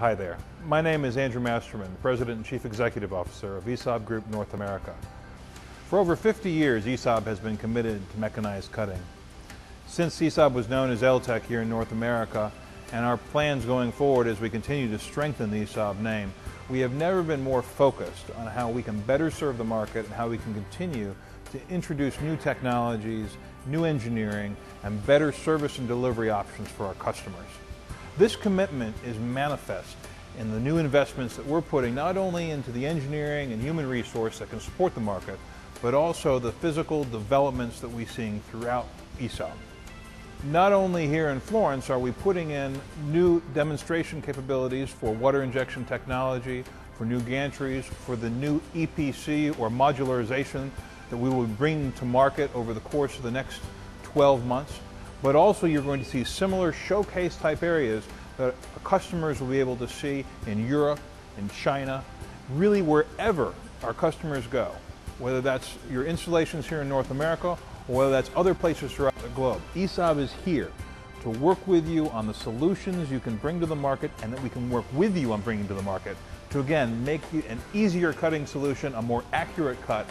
Hi there. My name is Andrew Masterman, President and Chief Executive Officer of ESAB Group North America. For over 50 years, ESAB has been committed to mechanized cutting. Since ESAB was known as L-Tech here in North America, and our plans going forward as we continue to strengthen the ESAB name, we have never been more focused on how we can better serve the market and how we can continue to introduce new technologies, new engineering, and better service and delivery options for our customers. This commitment is manifest in the new investments that we're putting not only into the engineering and human resource that can support the market, but also the physical developments that we're seeing throughout ESAB. Not only here in Florence are we putting in new demonstration capabilities for water injection technology, for new gantries, for the new EPC or modularization that we will bring to market over the course of the next 12 months, but also you're going to see similar showcase type areas that customers will be able to see in Europe, in China, really wherever our customers go, whether that's your installations here in North America or whether that's other places throughout the globe. ESAB is here to work with you on the solutions you can bring to the market and that we can work with you on bringing to the market to, again, make you an easier cutting solution, a more accurate cut,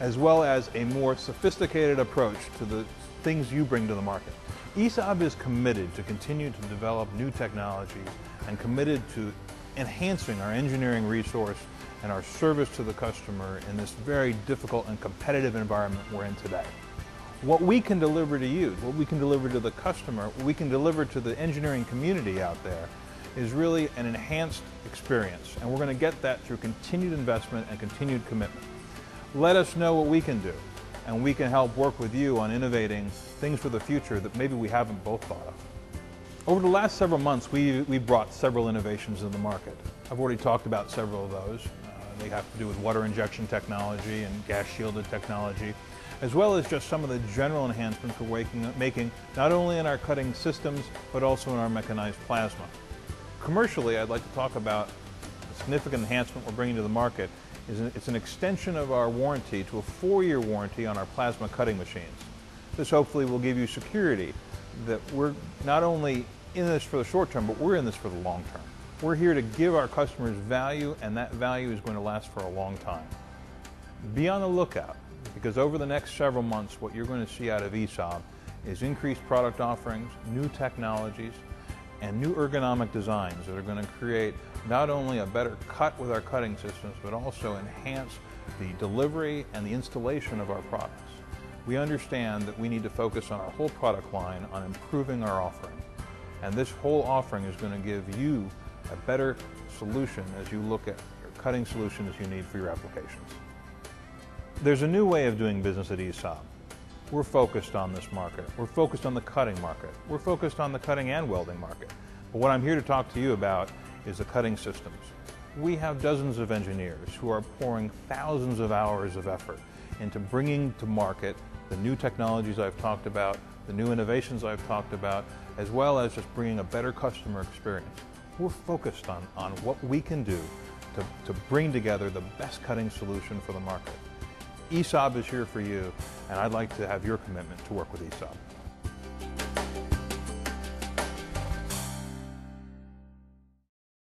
as well as a more sophisticated approach to the things you bring to the market. ESAB is committed to continue to develop new technologies and committed to enhancing our engineering resource and our service to the customer in this very difficult and competitive environment we're in today. What we can deliver to you, what we can deliver to the customer, what we can deliver to the engineering community out there is really an enhanced experience, and we're going to get that through continued investment and continued commitment. Let us know what we can do, and we can help work with you on innovating things for the future that maybe we haven't both thought of. Over the last several months, we brought several innovations to the market. I've already talked about several of those. They have to do with water injection technology and gas shielded technology, as well as just some of the general enhancements we're making not only in our cutting systems, but also in our mechanized plasma. Commercially, I'd like to talk about a significant enhancement we're bringing to the market. It's an extension of our warranty to a 4-year warranty on our plasma cutting machines. This hopefully will give you security that we're not only in this for the short term, but we're in this for the long term. We're here to give our customers value, and that value is going to last for a long time. Be on the lookout, because over the next several months, what you're going to see out of ESAB is increased product offerings, new technologies, and new ergonomic designs that are going to create not only a better cut with our cutting systems, but also enhance the delivery and the installation of our products. We understand that we need to focus on our whole product line on improving our offering, and this whole offering is going to give you a better solution as you look at your cutting solutions you need for your applications. There's a new way of doing business at ESAB. We're focused on this market. We're focused on the cutting market. We're focused on the cutting and welding market. But what I'm here to talk to you about is the cutting systems. We have dozens of engineers who are pouring thousands of hours of effort into bringing to market the new technologies I've talked about, the new innovations I've talked about, as well as just bringing a better customer experience. We're focused on what we can do to bring together the best cutting solution for the market. ESAB is here for you, and I'd like to have your commitment to work with ESAB.